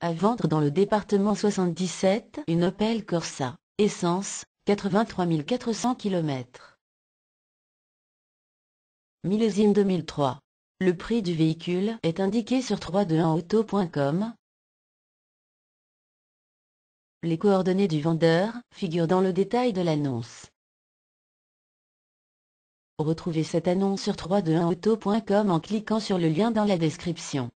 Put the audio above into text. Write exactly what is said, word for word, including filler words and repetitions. À vendre dans le département soixante-dix-sept, une Opel Corsa, essence, quatre-vingt-trois mille quatre cents km. Millésime deux mille trois. Le prix du véhicule est indiqué sur trois cent vingt et un auto point com. Les coordonnées du vendeur figurent dans le détail de l'annonce. Retrouvez cette annonce sur trois cent vingt et un auto point com en cliquant sur le lien dans la description.